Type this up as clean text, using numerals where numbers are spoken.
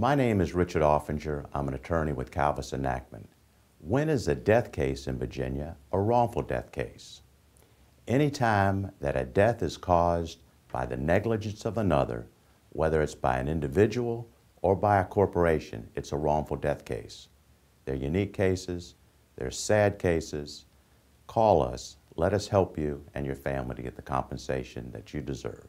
My name is Richard Aufenger. I'm an attorney with Calvus and Nackman. When is a death case in Virginia a wrongful death case? Any time that a death is caused by the negligence of another, whether it's by an individual or by a corporation, it's a wrongful death case. They're unique cases, they're sad cases. Call us, let us help you and your family to get the compensation that you deserve.